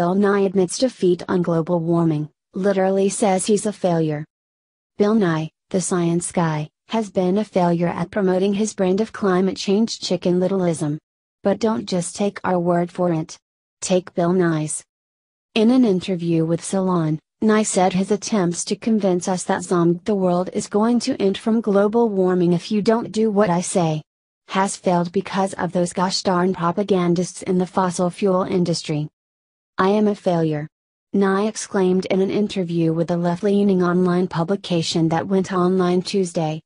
Bill Nye admits defeat on global warming, literally says he's a failure. Bill Nye, the science guy, has been a failure at promoting his brand of climate change chicken littleism. But don't just take our word for it. Take Bill Nye's. In an interview with Salon, Nye said his attempts to convince us that the world is going to end from global warming if you don't do what I say has failed because of those gosh darn propagandists in the fossil fuel industry. I am a failure, Nye exclaimed in an interview with a left-leaning online publication that went online Tuesday.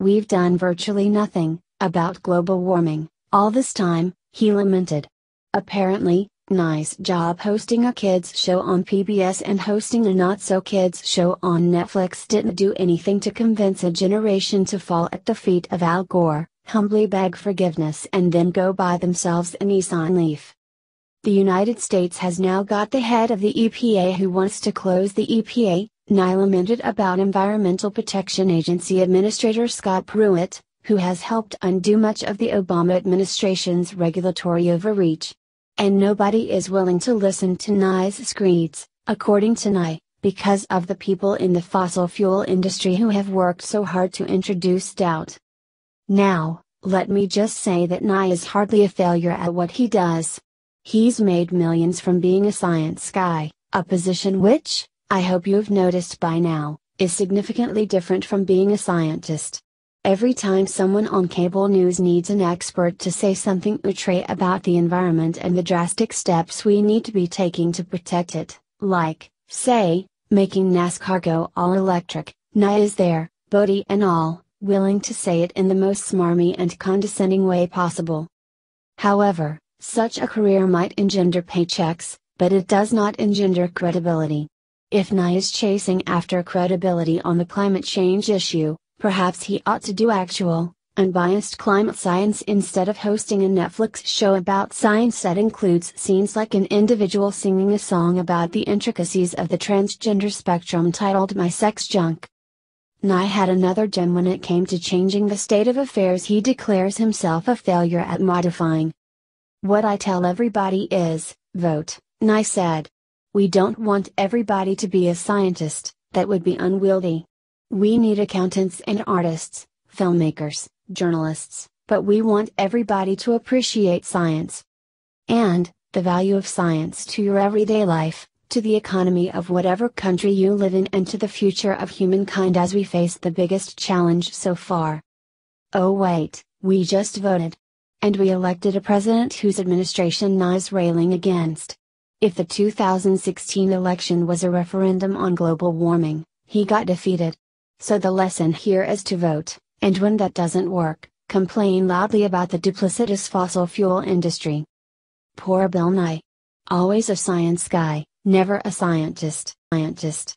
We've done virtually nothing about global warming, all this time, he lamented. Apparently, Nye's job hosting a kids show on PBS and hosting a not-so-kids show on Netflix didn't do anything to convince a generation to fall at the feet of Al Gore, humbly beg forgiveness and then go buy themselves a Nissan Leaf. The United States has now got the head of the EPA who wants to close the EPA, Nye lamented about Environmental Protection Agency Administrator Scott Pruitt, who has helped undo much of the Obama administration's regulatory overreach. And nobody is willing to listen to Nye's screeds, according to Nye, because of the people in the fossil fuel industry who have worked so hard to introduce doubt. Now, let me just say that Nye is hardly a failure at what he does. He's made millions from being a science guy, a position which, I hope you've noticed by now, is significantly different from being a scientist. Every time someone on cable news needs an expert to say something outré about the environment and the drastic steps we need to be taking to protect it, like, say, making NASCAR go all electric, Nye is there, body and all, willing to say it in the most smarmy and condescending way possible. However, such a career might engender paychecks, but it does not engender credibility. If Nye is chasing after credibility on the climate change issue, perhaps he ought to do actual, unbiased climate science instead of hosting a Netflix show about science that includes scenes like an individual singing a song about the intricacies of the transgender spectrum titled My Sex Junk. Nye had another gem when it came to changing the state of affairs. He declares himself a failure at modifying. What I tell everybody is, vote, Nye said. We don't want everybody to be a scientist, that would be unwieldy. We need accountants and artists, filmmakers, journalists, but we want everybody to appreciate science. And, the value of science to your everyday life, to the economy of whatever country you live in and to the future of humankind as we face the biggest challenge so far. Oh wait, we just voted. And we elected a president whose administration Nye's railing against. If the 2016 election was a referendum on global warming, he got defeated. So the lesson here is to vote, and when that doesn't work, complain loudly about the duplicitous fossil fuel industry. Poor Bill Nye. Always a science guy, never a scientist.